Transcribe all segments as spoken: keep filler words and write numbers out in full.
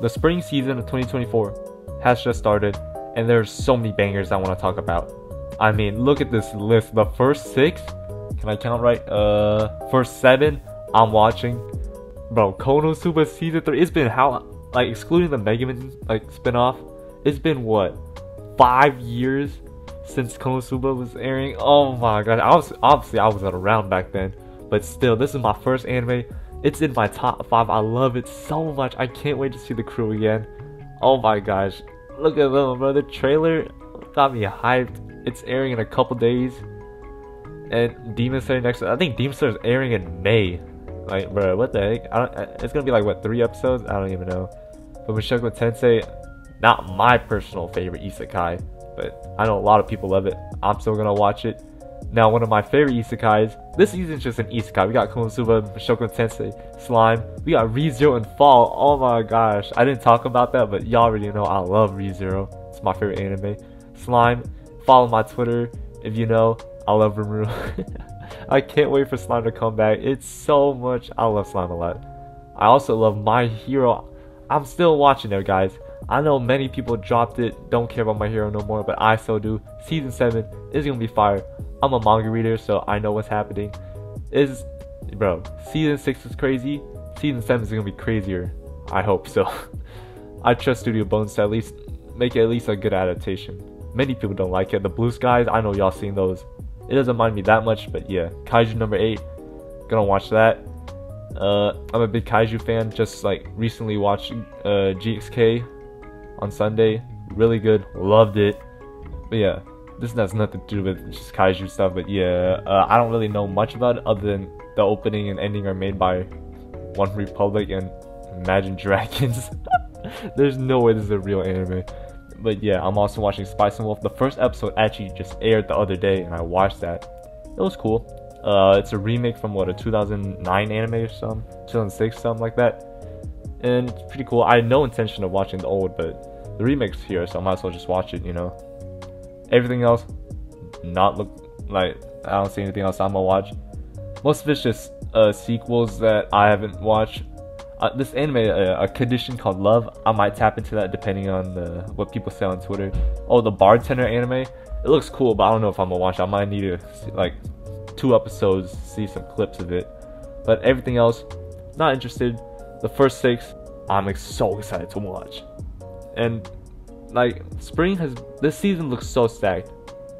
The spring season of twenty twenty-four has just started, and there's so many bangers I want to talk about. I mean, look at this list. The first six, can I count right? Uh, first seven I'm watching. Bro, Konosuba season three, it's been how, like, excluding the Megumin, like, spinoff, it's been what, five years since Konosuba was airing? Oh my god, I was, obviously I wasn't around back then, but still, this is my first anime. It's in my top five. I love it so much. I can't wait to see the crew again. Oh my gosh, look at them, bro. The trailer got me hyped. It's airing in a couple days, and Demon Slayer next. I think Demon Slayer is airing in May. Like, bro, what the heck? I don't, it's gonna be like what, three episodes? I don't even know. But Mushoku Tensei, not my personal favorite isekai, but I know a lot of people love it. I'm still gonna watch it. Now, one of my favorite isekais. This season's just an isekai. We got Konosuba, Mushoku Tensei, Slime. We got ReZero and Fall. Oh my gosh, I didn't talk about that, but y'all already know I love ReZero. It's my favorite anime. Slime. Follow my Twitter if you know. I love Rimuru. I can't wait for Slime to come back. It's so much. I love Slime a lot. I also love My Hero. I'm still watching there, guys. I know many people dropped it, don't care about My Hero no more, but I still do. Season seven is gonna be fire. I'm a manga reader, so I know what's happening. Is bro, season six is crazy. Season seven is gonna be crazier. I hope so. I trust Studio Bones to at least make it at least a good adaptation. Many people don't like it. The blue skies, I know y'all seen those. It doesn't mind me that much, but yeah. Kaiju number eight, gonna watch that. Uh, I'm a big kaiju fan. Just like recently watched uh, G X K on Sunday. Really good, loved it. But yeah, this has nothing to do with just kaiju stuff. But yeah, uh, I don't really know much about it other than the opening and ending are made by One Republic and Imagine Dragons. There's no way this is a real anime. But yeah, I'm also watching Spice and Wolf. The first episode actually just aired the other day, and I watched that. It was cool. Uh, it's a remake from what, a two thousand nine anime or something, two thousand six, something like that. And it's pretty cool. I had no intention of watching the old, but the remake's here, so I might as well just watch it, you know. Everything else, not look like I don't see anything else I'm gonna watch. Most of it's just uh, sequels that I haven't watched. Uh, this anime, uh, a condition called love, I might tap into that depending on the, what people say on Twitter. Oh, the bartender anime, it looks cool, but I don't know if I'm gonna watch it. I might need to see, like two episodes, see some clips of it. But everything else, not interested. The first six, I'm like, so excited to watch. And like spring has, this season looks so stacked.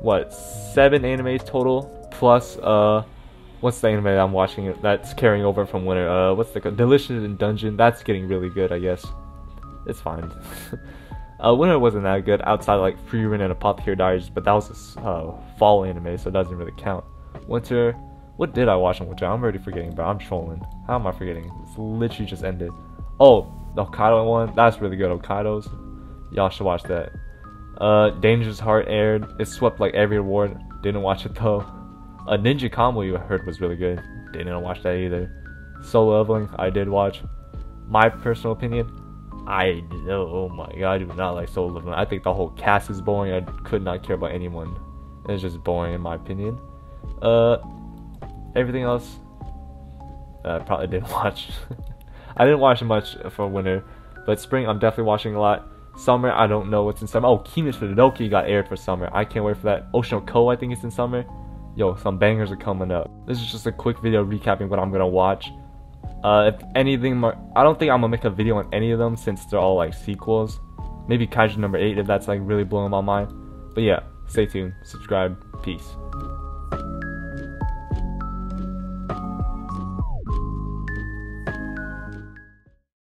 What, seven animes total plus uh. What's the anime that I'm watching that's carrying over from winter? Uh, what's the Delicious in Dungeon? That's getting really good, I guess. It's fine. uh, winter wasn't that good outside like Free Run and Apothecary Diaries, but that was a uh, fall anime, so it doesn't really count. Winter, what did I watch in winter? I'm already forgetting, but I'm trolling. How am I forgetting? It's literally just ended. Oh, the Hokkaido one, that's really good. Hokkaido's, y'all should watch that. Uh, Dangerous Heart aired. It swept like every award. Didn't watch it though. A Ninja Combo you heard was really good. Didn't watch that either. Soul Leveling, I did watch. My personal opinion, I oh my god, I do not like Soul Leveling. I think the whole cast is boring. I could not care about anyone. It's just boring in my opinion. Uh, everything else, I uh, probably didn't watch. I didn't watch much for winter, but spring I'm definitely watching a lot. Summer, I don't know what's in summer. Oh, Kimetsu no Yaiba got aired for summer. I can't wait for that. Oshi no Ko, I think it's in summer. Yo, some bangers are coming up. This is just a quick video recapping what I'm gonna watch. Uh, if anything, I don't think I'm gonna make a video on any of them since they're all like sequels. Maybe Kaiju number eight if that's like really blowing my mind. But yeah, stay tuned, subscribe, peace.